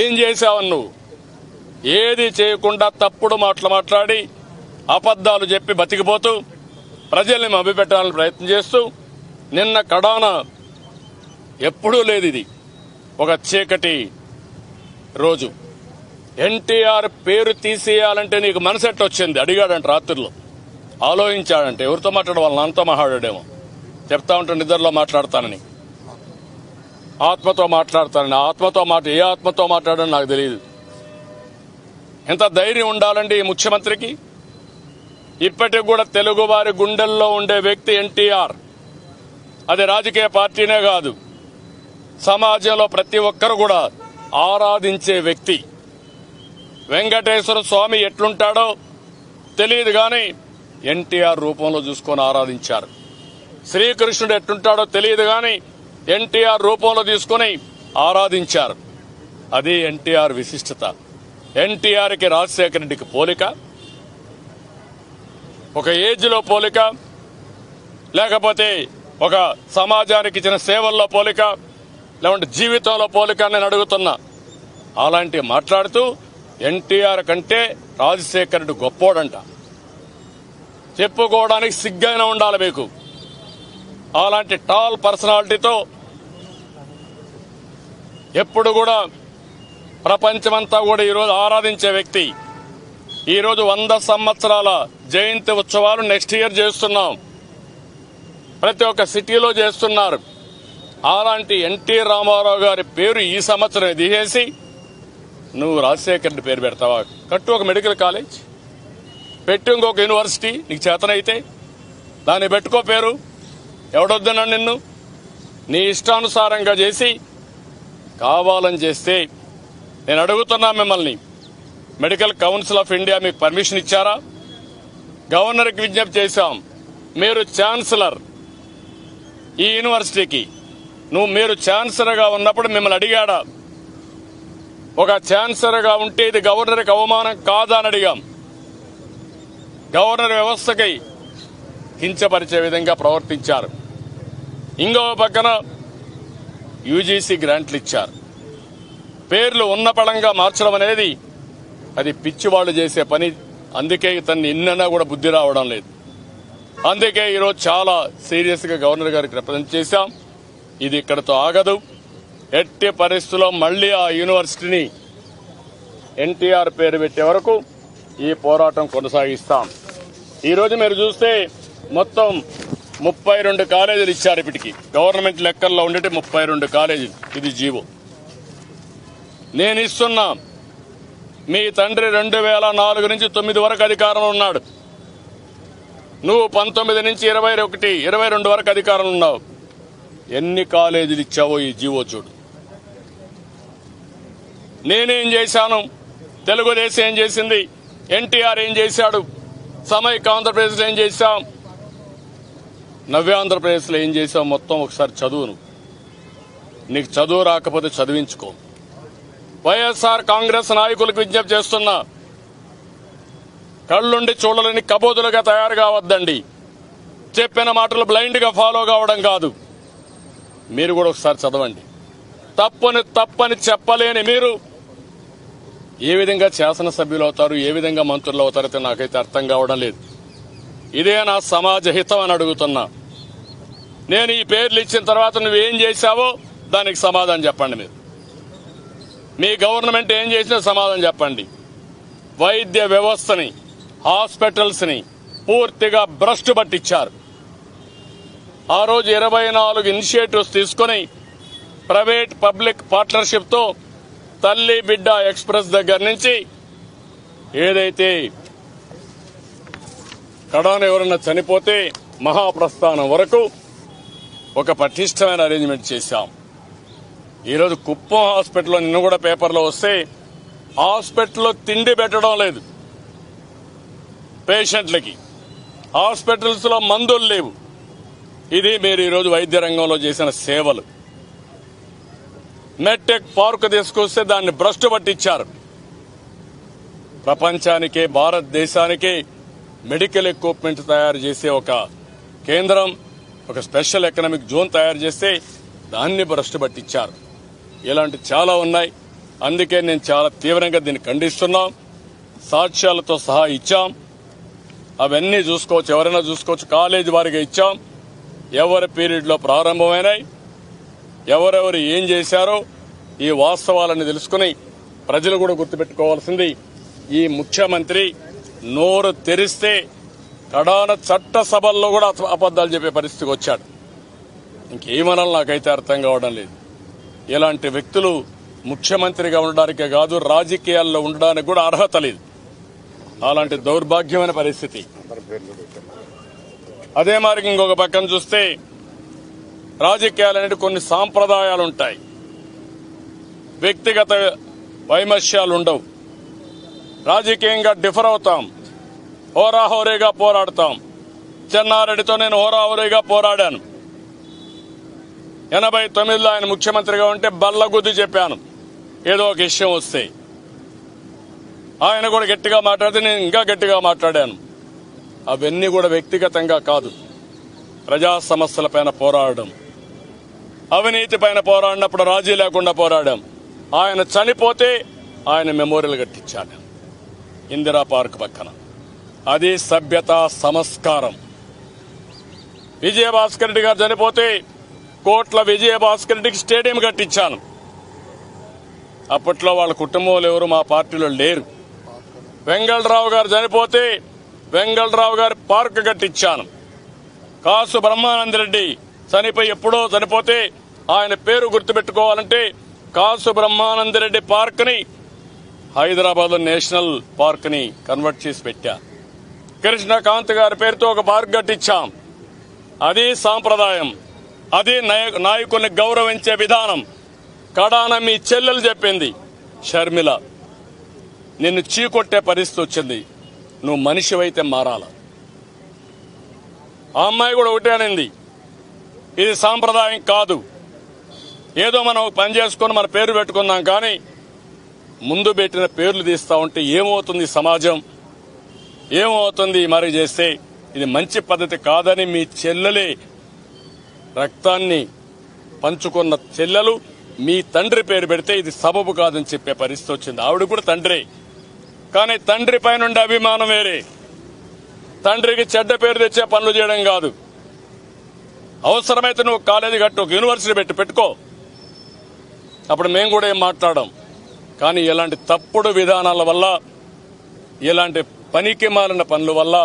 ఏం చేశావని నువ్వు ఏది చేయకుండా తప్పుడు మాటలు మాట్లాడి అబద్ధాలు చెప్పి బతికిపోతూ ప్రజల్ని మభ్యపెట్టాలని ప్రయత్నం చేస్తూ నిన్న కడాన ఎప్పుడూ లేదు ఇది ఒక చీకటి రోజు. ఎన్టీఆర్ పేరు తీసేయాలంటే నీకు మనసు ఎట్లా వచ్చింది అడిగాడంట రాత్రిలో. ఆలోచించాడంటే ఎవరితో మాట్లాడే వాళ్ళ నాన్నతో మాట్లాడాడేమో, చెప్తా ఉంటాను నిద్రలో మాట్లాడతానని, ఆత్మతో మాట్లాడతానని. ఆత్మతో ఏ ఆత్మతో మాట్లాడని నాకు తెలియదు. ఎంత ధైర్యం ఉండాలండి ఈ ముఖ్యమంత్రికి. ఇప్పటికి కూడా తెలుగు వారి గుండెల్లో ఉండే వ్యక్తి ఎన్టీఆర్. అది రాజకీయ పార్టీనే కాదు, సమాజంలో ప్రతి ఒక్కరు కూడా ఆరాధించే వ్యక్తి. వెంకటేశ్వర స్వామి ఎట్లుంటాడో తెలియదు కానీ ఎన్టీఆర్ రూపంలో చూసుకొని ఆరాధించారు. శ్రీకృష్ణుడు ఎట్లుంటాడో తెలియదు కానీ ఎన్టీఆర్ రూపంలో తీసుకుని ఆరాధించారు. అది ఎన్టీఆర్ విశిష్టత. ఎన్టీఆర్కి రాజశేఖర రెడ్డికి పోలిక, ఒక ఏజ్లో పోలిక, లేకపోతే ఒక సమాజానికి ఇచ్చిన సేవల్లో పోలిక, లేకుంటే జీవితంలో పోలిక నేను అడుగుతున్నా. అలాంటి మాట్లాడుతూ ఎన్టీఆర్ కంటే రాజశేఖర రెడ్డి గొప్పోడంట చెప్పుకోవడానికి సిగ్గైనా ఉండాలి మీకు. అలాంటి టాల్ పర్సనాలిటీతో ఎప్పుడు కూడా ప్రపంచమంతా కూడా ఈరోజు ఆరాధించే వ్యక్తి. ఈరోజు 100 సంవత్సరాల జయంతి ఉత్సవాలు నెక్స్ట్ ఇయర్ చేస్తున్నాం, ప్రతి ఒక్క సిటీలో చేస్తున్నారు. అలాంటి ఎన్టీ రామారావు గారి పేరు ఈ సంవత్సరం తీసేసి నువ్వు రాజశేఖర రెడ్డి పేరు పెడతావా? కట్టు ఒక మెడికల్ కాలేజ్, పెట్టి ఇంకొక యూనివర్సిటీ నీకు చేతనైతే దాన్ని పెట్టుకో పేరు. ఎవడొద్దన్నాడు నిన్ను? నీ ఇష్టానుసారంగా చేసి కావాలని చేస్తే నేను అడుగుతున్నా మిమ్మల్ని, మెడికల్ కౌన్సిల్ ఆఫ్ ఇండియా మీకు పర్మిషన్ ఇచ్చారా? గవర్నర్కి విజ్ఞప్తి చేశాం, మీరు ఛాన్సలర్ ఈ యూనివర్సిటీకి, మీరు ఛాన్సలర్గా ఉన్నప్పుడు మిమ్మల్ని అడిగాడా? ఒక ఛాన్సలర్గా ఉంటే ఇది గవర్నర్కి అవమానం కాదా అని అడిగాం. గవర్నర్ వ్యవస్థకి కించపరిచే విధంగా ప్రవర్తించారు. ఇంకో పక్కన యూజీసీ గ్రాంట్లు ఇచ్చారు. పేర్లు ఉన్న పళంగా మార్చడం అనేది అది పిచ్చివాళ్లు చేసే పని. అందుకే ఇతన్ని ఎన్నైనా కూడా బుద్ధి రావడం లేదు. అందుకే ఈరోజు చాలా సీరియస్గా గవర్నర్ గారికి రిప్రజెంట్ చేశాం. ఇది ఇక్కడతో ఆగదు. ఎట్టి పరిస్థితుల్లో మళ్లీ ఆ యూనివర్సిటీని ఎన్టీఆర్ పేరు పెట్టే వరకు ఈ పోరాటం కొనసాగిస్తాం. ఈరోజు మీరు చూస్తే మొత్తం 32 కాలేజీలు ఇచ్చారు ఇప్పటికి. గవర్నమెంట్ లెక్కల్లో ఉండేటి 32 కాలేజీలు. ఇది జీవో. నేను ఇస్తున్నా, మీ తండ్రి 2004 నుంచి 2009 వరకు అధికారంలో ఉన్నాడు. నువ్వు 19 నుంచి 2021, 2022 వరకు అధికారంలో ఉన్నావు. ఎన్ని కాలేజీలు ఇచ్చావో ఈ జీవో చూడు. నేనేం చేశాను, తెలుగుదేశం ఏం చేసింది, ఎన్టీఆర్ ఏం చేశాడు, సమైక్య ఆంధ్రప్రదేశ్లో ఏం చేశాం, నవ్య ఆంధ్రప్రదేశ్లో ఏం చేసావు మొత్తం ఒకసారి చదువును. నీకు చదువు రాకపోతే చదివించుకో. వైఎస్ఆర్ కాంగ్రెస్ నాయకులకు విజ్ఞప్తి చేస్తున్నా, కళ్ళుండి చూడలేని కబోదులుగా తయారు కావద్దండి. చెప్పిన మాటలు బ్లైండ్గా ఫాలో కావడం కాదు, మీరు కూడా ఒకసారి చదవండి. తప్పని చెప్పలేని మీరు ఏ విధంగా శాసనసభ్యులు అవుతారు, ఏ విధంగా మంత్రులు అవుతారైతే నాకైతే అర్థం కావడం లేదు. ఇదే నా సమాజ హితం అని అడుగుతున్నా. నేను ఈ పేర్లు ఇచ్చిన తర్వాత నువ్వేం చేశావో దానికి సమాధానం చెప్పండి. మీరు మీ గవర్నమెంట్ ఏం చేసినా సమాధానం చెప్పండి. వైద్య వ్యవస్థని, హాస్పిటల్స్ని పూర్తిగా భ్రష్టు పట్టించారు. ఆ రోజు 24 ఇనిషియేటివ్స్ తీసుకుని ప్రైవేట్ పబ్లిక్ పార్ట్నర్షిప్తో తల్లి బిడ్డ ఎక్స్ప్రెస్ దగ్గర నుంచి ఏదైతే కడాన ఎవరన్నా చనిపోతే మహాప్రస్థానం వరకు ఒక పటిష్టమైన అరేంజ్మెంట్ చేశాం. ఈరోజు కుప్పం హాస్పిటల్లో నిన్న కూడా పేపర్లో వస్తే హాస్పిటల్లో తిండి పెట్టడం లేదు పేషెంట్లకి, హాస్పిటల్స్లో మందులు లేవు. ఇది మీరు ఈరోజు వైద్య రంగంలో చేసిన సేవలు. మెట్టెక్ పార్క్ తీసుకొస్తే దాన్ని భ్రష్టు పట్టించారు. ప్రపంచానికే, భారతదేశానికే మెడికల్ ఎక్విప్మెంట్ తయారు చేసే ఒక కేంద్రం, ఒక స్పెషల్ ఎకనామిక్ జోన్ తయారు చేస్తే దాన్ని భ్రష్టు పట్టించారు. ఇలాంటి చాలా ఉన్నాయి. అందుకే నేను చాలా తీవ్రంగా దీన్ని ఖండిస్తున్నాం. సాక్ష్యాలతో సహా ఇచ్చాం. అవన్నీ చూసుకోవచ్చు, ఎవరైనా చూసుకోవచ్చు. కాలేజీ వారిగా ఇచ్చాం. ఎవరి పీరియడ్లో ప్రారంభమైనాయి, ఎవరెవరు ఏం చేశారో ఈ వాస్తవాలను తెలుసుకుని ప్రజలు కూడా గుర్తుపెట్టుకోవాల్సింది. ఈ ముఖ్యమంత్రి నోరు తెరిస్తే కడాన చట్టసభల్లో కూడా అబద్దాలు చెప్పే పరిస్థితికి వచ్చాడు. ఇంకేమనాలి నాకైతే అర్థం కావడం లేదు. ఇలాంటి వ్యక్తులు ముఖ్యమంత్రిగా ఉండడానికే కాదు, రాజకీయాల్లో ఉండడానికి కూడా అర్హత లేదు. అలాంటి దౌర్భాగ్యమైన పరిస్థితి. అదే మార్గం ఇంకొక పక్కన చూస్తే రాజకీయాలు అనేది కొన్ని సాంప్రదాయాలు ఉంటాయి, వ్యక్తిగత వైమర్శాలు ఉండవు. రాజకీయంగా డిఫర్ అవుతాం, హోరాహోరేగా పోరాడతాం. చెన్నారెడ్డితో నేను హోరాహోరేగా పోరాడాను. 89లో ఆయన ముఖ్యమంత్రిగా ఉంటే బల్లగుద్ది చెప్పాను ఏదో ఒక విషయం వస్తే. ఆయన కూడా గట్టిగా మాట్లాడితే నేను ఇంకా గట్టిగా మాట్లాడాను. అవన్నీ కూడా వ్యక్తిగతంగా కాదు, ప్రజా సమస్యలపైన పోరాడడం. అవినీతి పైన పోరాడినప్పుడు రాజీ లేకుండా పోరాడాం. ఆయన చనిపోతే ఆయన మెమోరియల్ కట్టించాడు ఇందిరా పార్క్ పక్కన. అది సభ్యత, సంస్కారం. విజయభాస్కర్ రెడ్డి గారు చనిపోతే కోట్ల విజయభాస్కర్ రెడ్డికి స్టేడియం కట్టించాను. అప్పట్లో వాళ్ళ కుటుంబంలో ఎవరు మా పార్టీలో లేరు. వెంగళరావు గారు చనిపోతే వెంగళరావు గారి పార్క్ కట్టించాను. కాసు బ్రహ్మానందరెడ్డి చనిపోయి ఎప్పుడో చనిపోతే ఆయన పేరు గుర్తుపెట్టుకోవాలంటే కాసు బ్రహ్మానందరెడ్డి పార్క్ని హైదరాబాద్లో నేషనల్ పార్క్ని కన్వర్ట్ చేసి పెట్టా. కృష్ణకాంత్ గారి పేరుతో ఒక పార్క్ కట్టించాం. అది సాంప్రదాయం, అది నాయకుల్ని గౌరవించే విధానం. కడాన మీ చెల్లెలు చెప్పింది, షర్మిల, నిన్ను చీకొట్టే పరిస్థితి వచ్చింది, నువ్వు మనిషివైతే మారాల. ఆ అమ్మాయి కూడా ఒకటే అనింది, ఇది సాంప్రదాయం కాదు, ఏదో మనం పని చేసుకొని మన పేరు పెట్టుకుందాం, కానీ ముందు పెట్టిన పేర్లు తీస్తా ఉంటే ఏమవుతుంది సమాజం, ఏమవుతుంది మరి చేస్తే? ఇది మంచి పద్ధతి కాదని మీ చెల్లెలే, రక్తాన్ని పంచుకున్న చెల్లెలు మీ తండ్రి పేరు పెడితే ఇది సబబు కాదని చెప్పే పరిస్థితి వచ్చింది. ఆవిడ కూడా తండ్రే, కానీ తండ్రి పైనుండే అభిమానం వేరే. తండ్రికి చెడ్డ పేరు తెచ్చే పనులు చేయడం కాదు. అవసరమైతే నువ్వు కాలేజీ కట్టు, ఒక యూనివర్సిటీ పెట్టుకో, అప్పుడు మేము కూడా ఏం మాట్లాడాం. కానీ ఇలాంటి తప్పుడు విధానాల వల్ల, ఇలాంటి పనికి మాలిన పనుల వల్ల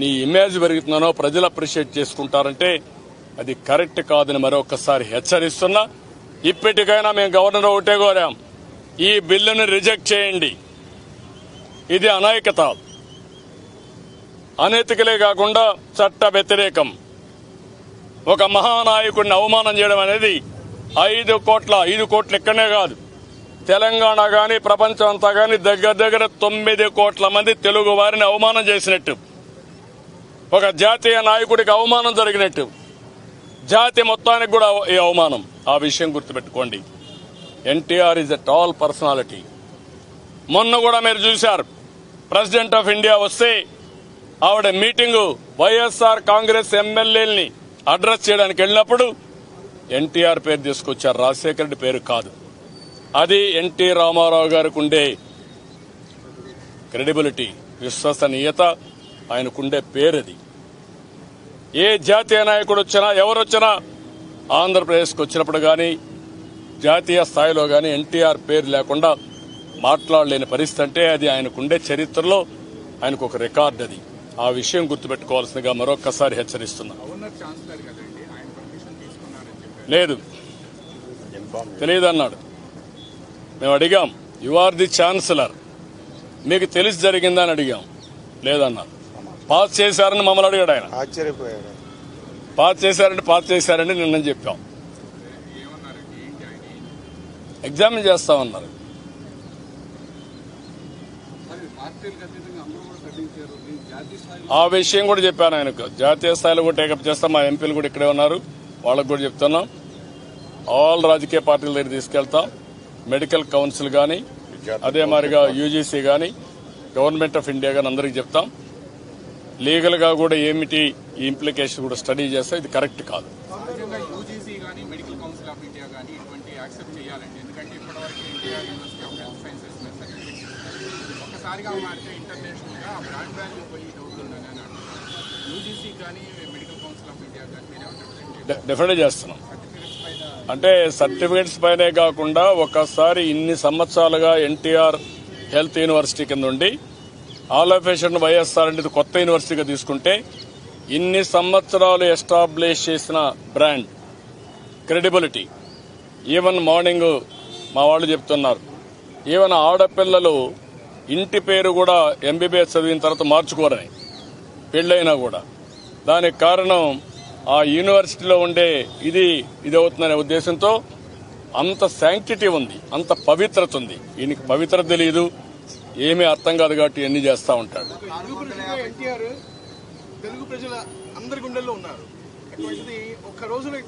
నీ ఇమేజ్ పెరుగుతున్నానో, ప్రజలు అప్రిషియేట్ చేసుకుంటారంటే అది కరెక్ట్ కాదని మరొకసారి హెచ్చరిస్తున్నా. ఇప్పటికైనా మేము గవర్నర్ ఒకటే కోరాం, ఈ బిల్లును రిజెక్ట్ చేయండి. ఇది అనైతికత, అనైతికలే కాకుండా చట్ట వ్యతిరేకం. ఒక మహానాయకుడిని అవమానం చేయడం అనేది 5 కోట్ల ఇక్కడనే కాదు, తెలంగాణ కానీ ప్రపంచం అంతా కానీ దగ్గర దగ్గర 9 కోట్ల మంది తెలుగు వారిని అవమానం చేసినట్టు, ఒక జాతీయ నాయకుడికి అవమానం జరిగినట్టు, జాతి మొత్తానికి కూడా ఈ అవమానం. ఆ విషయం గుర్తుపెట్టుకోండి. NTR is a tall personality. మొన్న కూడా మీరు చూశారు, ప్రెసిడెంట్ ఆఫ్ ఇండియా వస్తే ఆవిడ మీటింగు వైఎస్ఆర్ కాంగ్రెస్ ఎమ్మెల్యేల్ని అడ్రస్ చేయడానికి వెళ్ళినప్పుడు ఎన్టీఆర్ పేరు తీసుకొచ్చారు, రాజశేఖర రెడ్డి పేరు కాదు. అది ఎన్టీ రామారావు గారికి ఉండే క్రెడిబిలిటీ, విశ్వసనీయత, ఆయనకుండే పేరుది. ఏ జాతీయ నాయకుడు వచ్చినా, ఎవరు వచ్చినా ఆంధ్రప్రదేశ్కి వచ్చినప్పుడు కానీ జాతీయ స్థాయిలో కానీ ఎన్టీఆర్ పేరు లేకుండా మాట్లాడలేని పరిస్థితి. అంటే అది ఆయనకుండే చరిత్రలో ఆయనకు ఒక రికార్డు. అది ఆ విషయం గుర్తుపెట్టుకోవాల్సిందిగా మరొకసారి హెచ్చరిస్తున్నా. లేదు, తెలియదన్నాడు. మేము అడిగాం, యు ఆర్ ది ఛాన్సలర్, మీకు తెలిసి జరిగిందని అడిగాం. లేదన్నారు. పాస్ చేశారని మమ్మల్ని అడిగాడు ఆయన. ఆశ్చర్యపోయాడు. పాస్ చేశారంటే నిన్న చెప్పాం, ఎగ్జామిన్ చేస్తామన్నారు. ఆ విషయం కూడా చెప్పాను ఆయనకు. జాతీయ స్థాయిలో కూడా టేకప్ చేస్తాం. మా ఎంపీలు కూడా ఇక్కడే ఉన్నారు, వాళ్ళకు కూడా చెప్తున్నాం. ఆల్ రాజకీయ పార్టీల దగ్గర తీసుకెళ్తాం. మెడికల్ కౌన్సిల్ కానీ, అదే మాదిరిగా యూజీసీ కానీ, గవర్నమెంట్ ఆఫ్ ఇండియా కానీ అందరికీ చెప్తాం. లీగల్గా కూడా ఏమిటి ఈ ఇంప్లికేషన్ కూడా స్టడీ చేస్తాం. ఇది కరెక్ట్ కాదు. ఒక్కసారిగా మారితే ఇంటర్నేషనల్గా బ్రాండ్ వాల్యూ పోయి అవుతుందని అని అంటున్నారు. యూజీసీ కానీ మెడికల్ కౌన్సిల్ ఆఫ్ ఇండియా కానీ మీరేమంటారు? డెఫినెట్గా చేస్తున్నాం. అంటే సర్టిఫికెట్స్ పైనే కాకుండా ఒకసారి ఇన్ని సంవత్సరాలుగా ఎన్టీఆర్ హెల్త్ యూనివర్సిటీ కింద ఉండి ఆల్ ఆఫ్ ఏషన్ వైఎస్ఆర్ అనేది కొత్త యూనివర్సిటీగా తీసుకుంటే ఇన్ని సంవత్సరాలు ఎస్టాబ్లిష్ చేసిన బ్రాండ్ క్రెడిబిలిటీ, ఈవెన్ మార్నింగ్ మా వాళ్ళు చెప్తున్నారు, ఈవెన్ ఆడపిల్లలు ఇంటి పేరు కూడా ఎంబీబీఎస్ చదివిన తర్వాత మార్చుకోరని పెళ్ళైనా కూడా దానికి కారణం ఆ యూనివర్సిటీలో ఉండే ఇది అవుతుందనే ఉద్దేశంతో అంత శాంక్టిటీ ఉంది, అంత పవిత్రత ఉంది. ఈయనకి పవిత్రత తెలియదు, ఏమీ అర్థం కాదు కాబట్టి ఇవన్నీ చేస్తూ ఉంటాడు. తెలుగు ప్రజల అందరి గుండెల్లో ఉన్నారు. ఒక్క రోజులో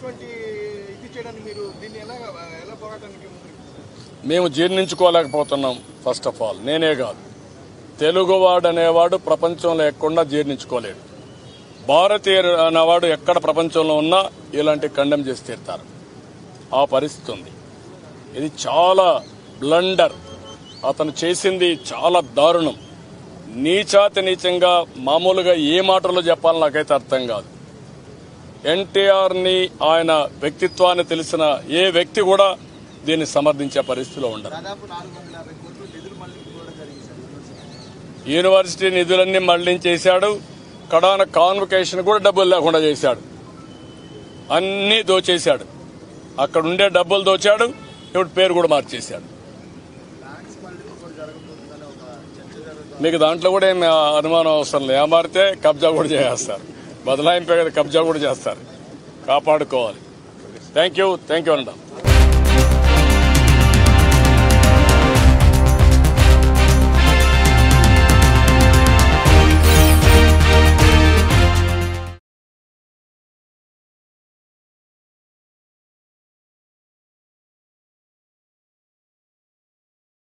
మేము జీర్ణించుకోలేకపోతున్నాం. ఫస్ట్ ఆఫ్ ఆల్ నేనే కాదు, తెలుగువాడు అనేవాడు ప్రపంచంలో ఎక్కడా జీర్ణించుకోలేడు. భారతీయుడు అనేవాడు ఎక్కడ ప్రపంచంలో ఉన్నా ఇలాంటి కండెమ్ చేసి తీరుతారు. ఆ పరిస్థితి ఉంది. ఇది చాలా బ్లండర్. అతను చేసింది చాలా దారుణం, నీచాతి నీచంగా. మామూలుగా ఏ మాటలో చెప్పాలో నాకైతే అర్థం కాదు. ఎన్టీఆర్ని, ఆయన వ్యక్తిత్వాన్ని తెలిసిన ఏ వ్యక్తి కూడా దీన్ని సమర్థించే పరిస్థితిలో ఉండదు. యూనివర్సిటీ నిధులన్నీ మళ్లించేశాడు. కడాన కాన్వకేషన్ కూడా డబ్బులు లేకుండా చేశాడు. అన్నీ దోచేశాడు. అక్కడ ఉండే డబ్బులు దోచాడు. ఇప్పుడు పేరు కూడా మార్చేశాడు. మీకు దాంట్లో కూడా ఏమి అనుమానం అవసరం లేదు. ఏమారితే కబ్జా కూడా చేస్తారు, బదలాయింపే కబ్జా కూడా చేస్తారు. కాపాడుకోవాలి. థ్యాంక్ యూ, థ్యాంక్ యూ అంటాం.